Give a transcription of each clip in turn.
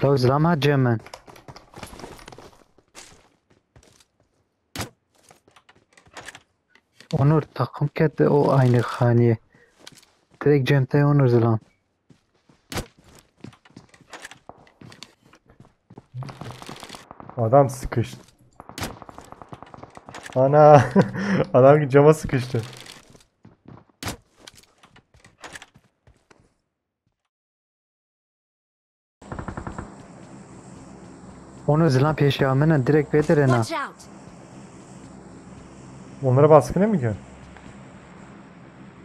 To zamadziemy. Onur takım kette o aynı haniye. Direkt cemte Onur zılan. Adam sıkıştı. Ana adam cama sıkıştı. Onur zılan peşamına direkt veterana. Onlara baskına mı gidiyor?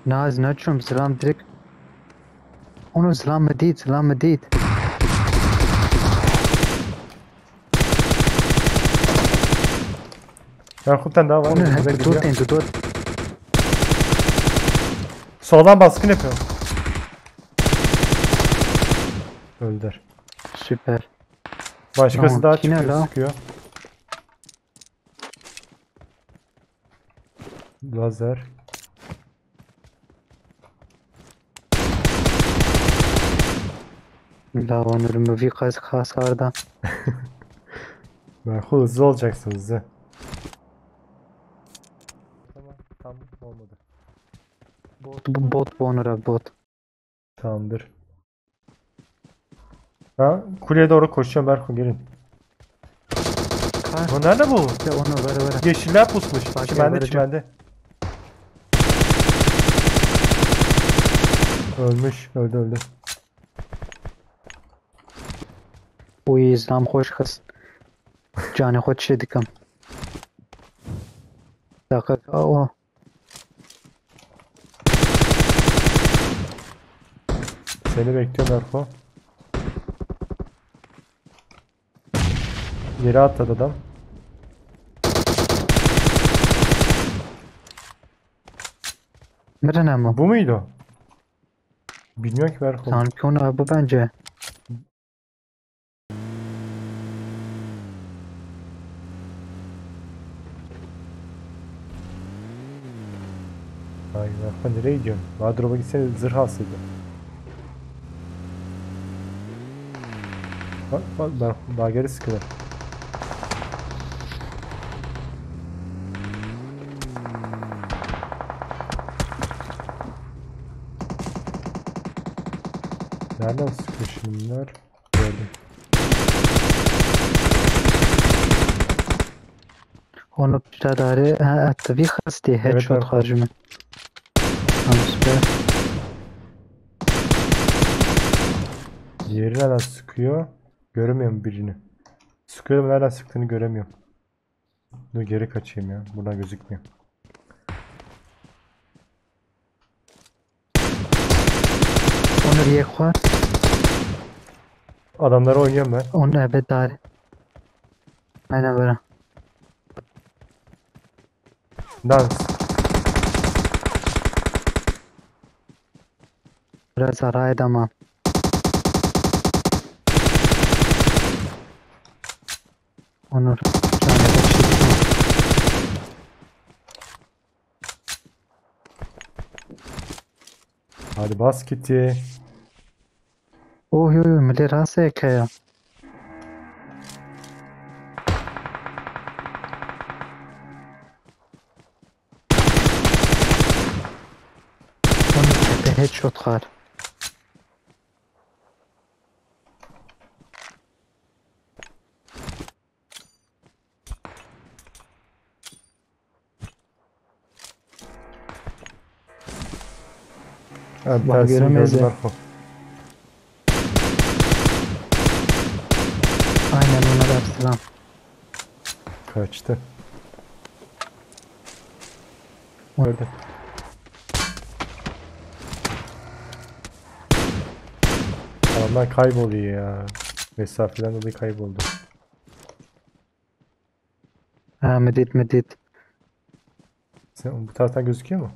Naz ne açıyorum zılan direkt. Onur zılan mı değil, zılan mı değil. Yakup'tan daha var. Onur hep tutuyor. Soldan baskın yapıyor. Öldür. Süper. Başkası tamam, daha çıkıyor la. Sıkıyor. Lazer. La Onur'un bir kask hasardan. Merhaba hızlı olacaksın hızlı. Tamam olmadı. Bot Onur'a bot. Tamamdır. Ha kuleye doğru koşuyor Berko gelin. O nerede bu? İşte onu ver. Yeşiller pusmuş. Bak, çimende. Ölmüş, öldü. Uy İslam hoş kız. Canı hoş edikam. Dakika o. Seni bekliyor Berko. Yere atladı adam. Nereden ama? Bu muydu? Bilmiyorum ki Berko. Sanki onu bu bence. Ay Berko nereye gidiyorsun? Wardrobe'a gitsene zırh alsaydı. Bak Berko daha geri sıkılır. Nereden sıkıyor şimdi bunlar? Gördüm. Onu biradarı attı bir hız diye headshot harcımı. Diğeri nereden sıkıyor? Göremiyorum birini. Sıkıyorum nereden sıktığını göremiyorum. Dur geri kaçayım ya. Buradan gözükmüyor. Onur yek var. Adamları oynuyorum ben. Onu evet tarih. Aynen böyle. Dans. Biraz ara edemem. Onur. Hadi bas gitti. Oh yo yo millet rahatsız eke ya. Onun tepe headshot var. Evet, bak göremezler. Aynen onlar hepsi lan. Kaçtı. Orada. Adamlar kayboluyor ya. Mesafeden dolayı kayboldu. Ha medit. Sen bu taraftan gözüküyor mu?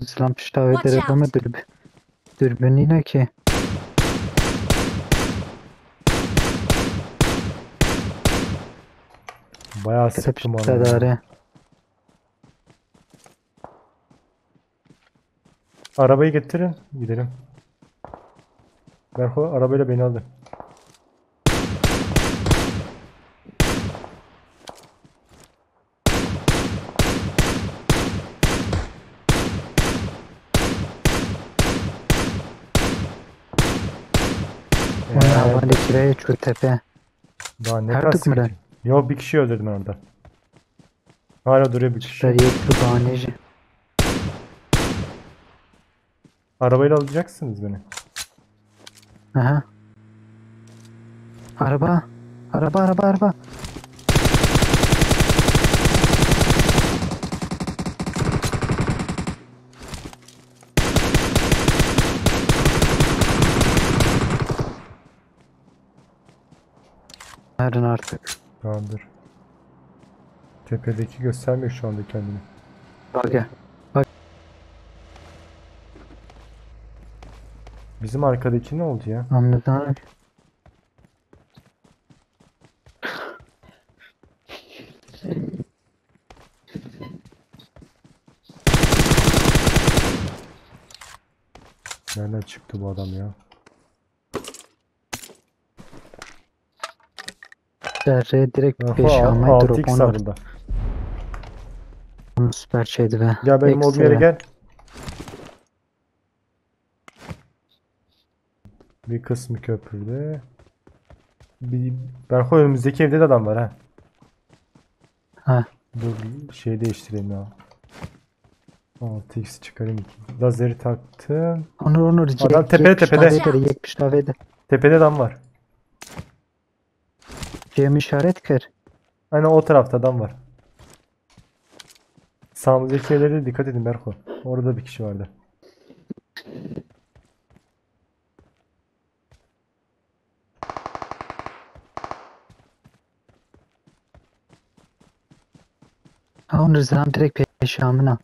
Zılan piştave derek ama dürbün yine ki. Bayağı sıktım anladım. Arabayı getirin gidelim. Berko arabayla beni aldı. Hadi kireye çür tepe. Daha ne kasım ki? Yo bir kişi öldürdüm orada. Hala duruyor bir kişi. Şeriye kübahaneci. Arabayla alacaksınız beni. Aha. Araba. Araba. Nereden artık? Tamamdır. Tepedeki göstermiyor şu anda kendini. Bak ya. Bak. Bizim arkadaki ne oldu ya? Anladım abi. Nereden çıktı bu adam ya? Dereye direkt 5 almayı drop onu. Süper şeydi be. Ya benim ekstra olduğum yere gel. Bir kısmı köprüde. Berko önümüzdeki evde de adam var ha. Ha. Dur bir şey değiştireyim ya. 6x çıkarayım. Lazeri taktım. Onur. Adam tepede. Tepede adam var. Cem işaret kır. Hani o tarafta adam var. Sağımızdaki yerlere dikkat edin Berko. Orada bir kişi vardı. Ha onu Rıza'm direkt peşamına.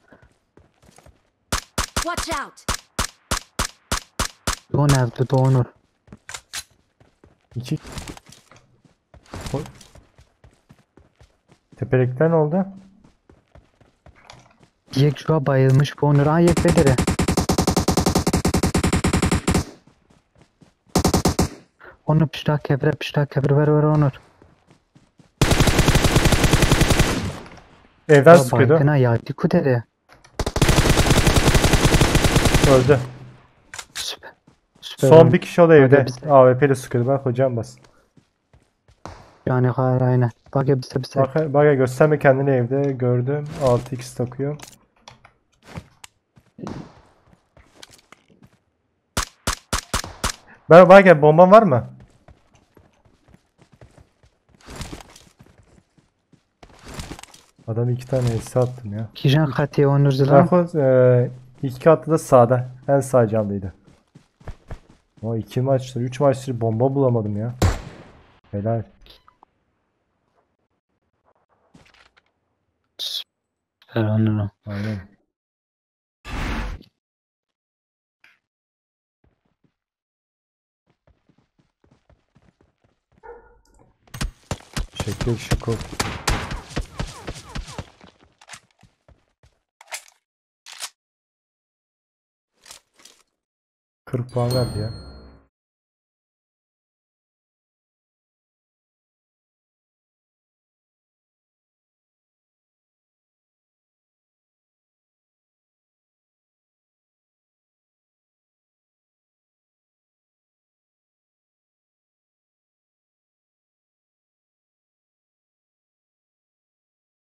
Watch out. Don evde Donur. İki. Tepelikten oldu. Yek şuha bayılmış bu Nurhan yek bedere. Onu piştak kevre ver Onur. Evden sıkıyordu. Baygına yati kudere. Öldü. Süper. Son bir kişi o da evde. AWP'li sıkıyordu bak hocam basın. Yani hayır aynen. Bak ya bize. Bak ya gösterme kendini evde gördüm. 6x takıyor. Bak ya bomban var mı? Adam iki tane elsi attım ya. Kijan katı onurdular. Bak iki katlı da sağda. En sağ canlıydı. O 2 maçtır 3 maçtır bomba bulamadım ya. Helal. Aynen. Şekil. Kırpağlar ya.